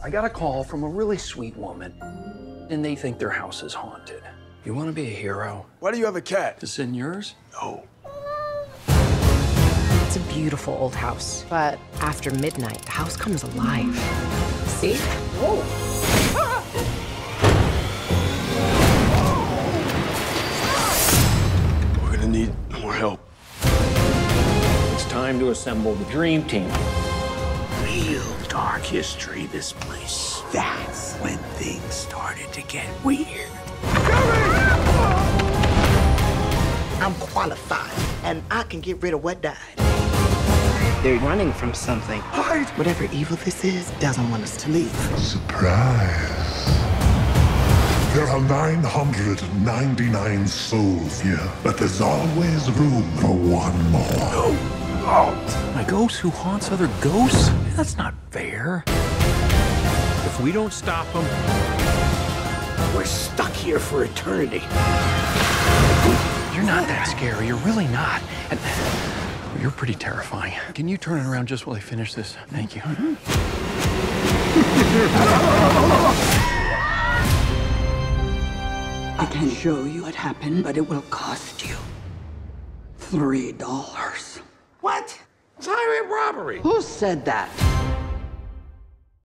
I got a call from a really sweet woman, and they think their house is haunted. You want to be a hero? Why do you have a cat? Is it in yours? No. It's a beautiful old house, but after midnight, the house comes alive. See? Whoa. Ah! Whoa. We're gonna need more help. It's time to assemble the dream team. Real dark history, this place. That's when things started to get weird. I'm qualified, and I can get rid of what died. They're running from something. Hide! Whatever evil this is doesn't want us to leave. Surprise. There are 999 souls here, but there's always room for one more. Oh. My ghost who haunts other ghosts? That's not fair. If we don't stop them, we're stuck here for eternity. You're not that scary. You're really not. And you're pretty terrifying. Can you turn it around just while I finish this? Thank you. I can show you what happened, but it will cost you $3. What? It's highway robbery. Who said that?